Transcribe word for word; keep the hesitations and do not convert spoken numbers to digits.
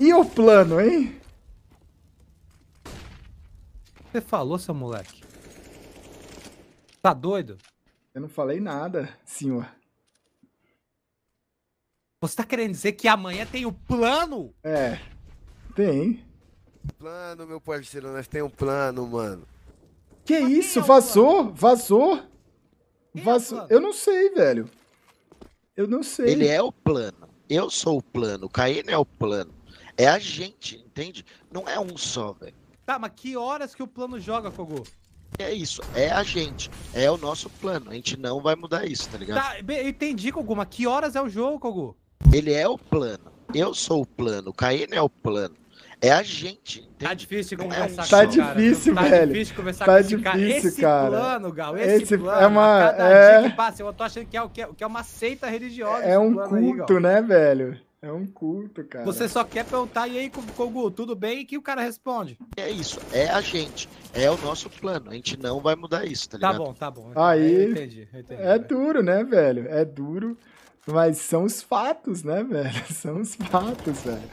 E o plano, hein? Você falou, seu moleque? Tá doido? Eu não falei nada, senhor. Você tá querendo dizer que amanhã tem o plano? É, tem. Plano, meu parceiro, nós tem um plano, mano. Que Mas isso? É vazou? Vazou? Quem vazou? É eu não sei, velho. Eu não sei. Ele é o plano. Eu sou o plano. O Caíno é o plano. É a gente, entende? Não é um só, velho. Tá, mas que horas que o plano joga, Kogô? É isso, é a gente, é o nosso plano, a gente não vai mudar isso, tá ligado? Tá, entendi, Kogô, mas que horas é o jogo, Kogô? Ele é o plano, eu sou o plano, o Caíno é o plano, é a gente. Entende? Tá difícil conversar com esse cara. Tá difícil, velho. Tá difícil conversar com esse cara. Esse plano, Gal, esse, esse plano, é uma, cada é... dia que passa, eu tô achando que é, que é, que é uma seita religiosa. É um culto, aí, né, velho? É um culto, cara. Você só quer perguntar, e aí, Kogô, tudo bem? E que o cara responde. É isso, é a gente, é o nosso plano. A gente não vai mudar isso, tá ligado? Tá bom, tá bom. Aí, eu entendi, eu entendi. É duro, né, velho? É duro, mas são os fatos, né, velho? São os fatos, velho.